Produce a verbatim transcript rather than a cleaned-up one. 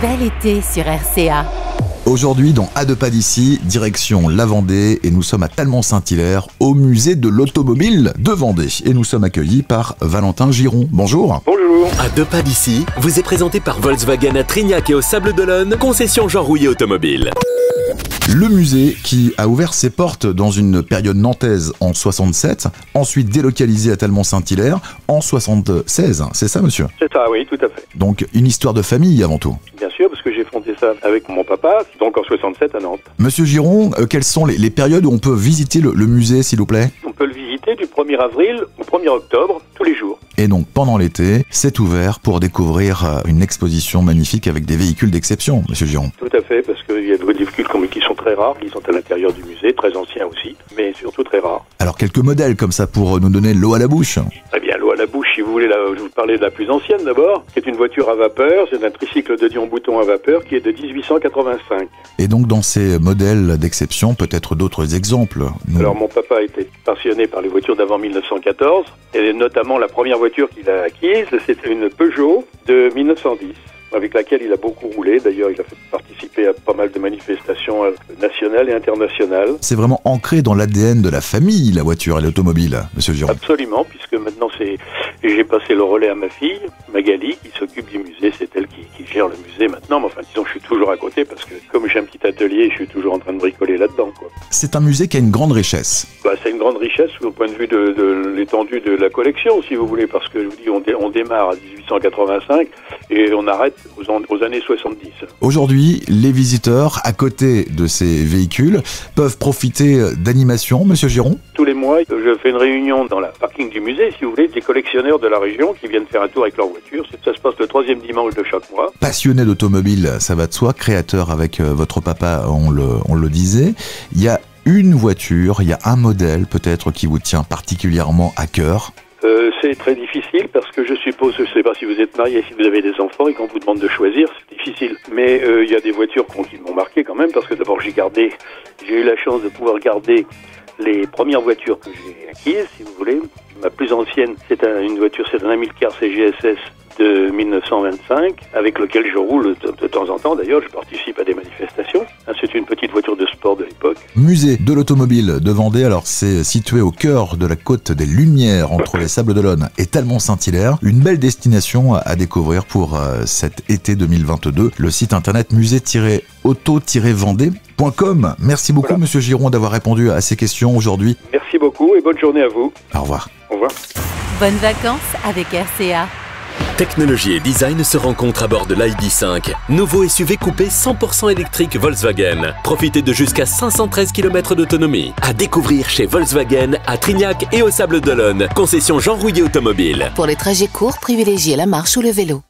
bel été sur R C A. Aujourd'hui, dans À Deux Pas d'Ici, direction la Vendée, et nous sommes à Talmont-Saint-Hilaire, au musée de l'automobile de Vendée. Et nous sommes accueillis par Valentin Giron. Bonjour. Bonjour. À Deux Pas d'Ici, vous est présenté par Volkswagen à Trignac et aux Sables d'Olonne, concession Jean Rouillé Automobile. Le musée qui a ouvert ses portes dans une période nantaise en soixante-sept, ensuite délocalisé à Talmont-Saint-Hilaire en soixante-seize, c'est ça monsieur? C'est ça, oui, tout à fait. Donc une histoire de famille avant tout. Bien sûr, parce que j'ai fondé ça avec mon papa, donc en soixante-sept à Nantes. Monsieur Giron, euh, quelles sont les, les périodes où on peut visiter le, le musée s'il vous plaît? On peut le visiter du premier avril au premier octobre, tous les jours. Et donc pendant l'été, c'est ouvert pour découvrir une exposition magnifique avec des véhicules d'exception, monsieur Giron. Tout à fait, parce qu'il y a de véhicules qui sont très rares, qui sont à l'intérieur du musée, très anciens aussi, mais surtout très rares. Alors quelques modèles comme ça pour nous donner l'eau à la bouche? Eh bien l'eau à la bouche, si vous voulez, la, je vous parlais de la plus ancienne d'abord. C'est une voiture à vapeur, c'est un tricycle de Dion-Bouton à vapeur qui est de dix-huit cent quatre-vingt-cinq. Et donc dans ces modèles d'exception, peut-être d'autres exemples nous... Alors mon papa était passionné par les voitures d'avant mille neuf cent quatorze, et notamment la première voiture qu'il a acquise, c'était une Peugeot de mille neuf cent dix, avec laquelle il a beaucoup roulé. D'ailleurs, il a fait participer à pas mal de manifestations nationales et internationales. C'est vraiment ancré dans l'A D N de la famille, la voiture et l'automobile, monsieur Giron. Absolument, puisque maintenant, c'est... j'ai passé le relais à ma fille, Magali, qui s'occupe du musée. C'est elle qui, qui gère le musée maintenant. Mais enfin, disons, je suis toujours à côté, parce que comme j'ai un petit atelier, je suis toujours en train de bricoler là-dedans, quoi. C'est un musée qui a une grande richesse. Bah, c'est une grande richesse au point de vue de, de l'étendue de la collection, si vous voulez, parce que je vous dis, on, dé, on démarre à dix-huit cent quatre-vingt-cinq et on arrête aux, an, aux années soixante-dix. Aujourd'hui, les visiteurs, à côté de ces véhicules, peuvent profiter d'animations, monsieur Giron? Tous les mois, je fais une réunion dans la parking du musée, si vous voulez, des collectionneurs de la région qui viennent faire un tour avec leur voiture. Ça se passe le troisième dimanche de chaque mois. Passionné d'automobile, ça va de soi, créateur avec votre papa, on le, on le disait. Il y a une voiture, il y a un modèle peut-être qui vous tient particulièrement à cœur? Euh, c'est très difficile parce que je suppose, je ne sais pas si vous êtes marié, si vous avez des enfants et qu'on vous demande de choisir, c'est difficile. Mais il euh, y a des voitures qui m'ont marqué quand même, parce que d'abord j'ai gardé, j'ai eu la chance de pouvoir garder les premières voitures que j'ai acquises, si vous voulez. Ma plus ancienne, c'est un, une voiture, c'est un Amilcar C G S S de mille neuf cent vingt-cinq, avec lequel je roule de, de temps en temps. D'ailleurs, je participe à des manifestations. C'est une petite voiture de sport de l'époque. Musée de l'automobile de Vendée, alors c'est situé au cœur de la Côte des Lumières, entre les Sables d'Olonne et Talmont-Saint-Hilaire. Une belle destination à découvrir pour euh, cet été deux mille vingt-deux. Le site internet musée auto vendée point com. Merci beaucoup, voilà. Monsieur Giron, d'avoir répondu à ces questions aujourd'hui. Merci beaucoup et bonne journée à vous. Au revoir. Au revoir. Bonnes vacances avec R C A. Technologie et design se rencontrent à bord de l'I D cinq, nouveau S U V coupé cent pour cent électrique Volkswagen. Profitez de jusqu'à cinq cent treize kilomètres d'autonomie. À découvrir chez Volkswagen, à Trignac et aux Sables d'Olonne. Concession Jean Rouillé Automobile. Pour les trajets courts, privilégiez la marche ou le vélo.